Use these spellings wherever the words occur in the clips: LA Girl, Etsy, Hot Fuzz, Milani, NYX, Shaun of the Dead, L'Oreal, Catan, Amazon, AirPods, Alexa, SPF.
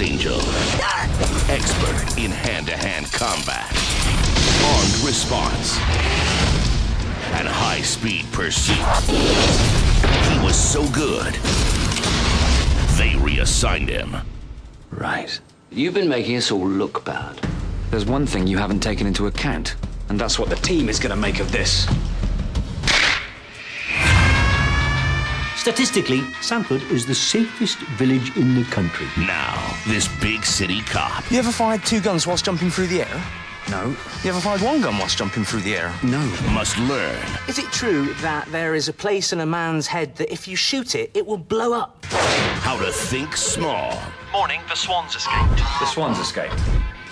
Hells Angel. Expert in hand-to-hand combat. Armed response. And high-speed pursuit. He was so good, they reassigned him. Right. You've been making us all look bad. There's one thing you haven't taken into account, and that's what the team is going to make of this. Statistically, Sanford is the safest village in the country. Now, this big city cop. You ever fired two guns whilst jumping through the air? No. You ever fired one gun whilst jumping through the air? No. Must learn. Is it true that there is a place in a man's head that if you shoot it, it will blow up? How to think small. Morning, the swans escaped. The swans escaped.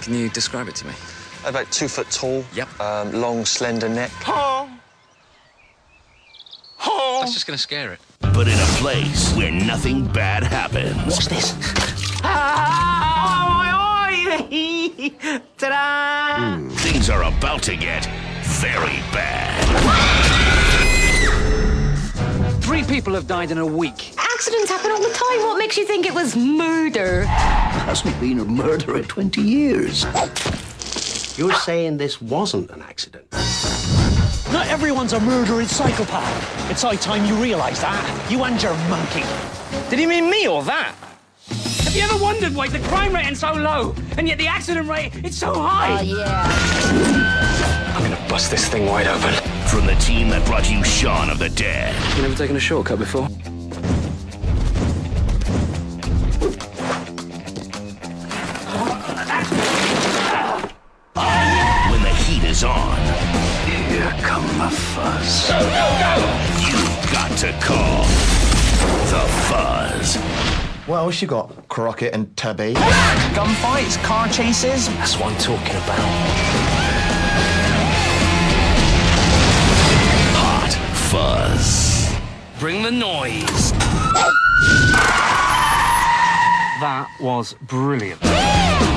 Can you describe it to me? About 2 foot tall. Yep. Long, slender neck. Oh. Oh. That's just going to scare it. But in a place where nothing bad happens. What's this? Ta-da! Things are about to get very bad. 3 people have died in a week. Accidents happen all the time. What makes you think it was murder? Hasn't been a murder in 20 years. You're saying this wasn't an accident? Not everyone's a murdering psychopath. It's high time you realise that, you and your monkey. Did he mean me or that? Have you ever wondered why the crime rate is so low, and yet the accident rate is so high? Oh, yeah. I'm gonna bust this thing wide open. From the team that brought you Shaun of the Dead. You've never taken a shortcut before? When the heat is on, here come the fuzz. Go, go, go! You've got to call the fuzz. What else you got? Crockett and Tubby. Gunfights, car chases. That's what I'm talking about. Hot fuzz. Bring the noise. That was brilliant.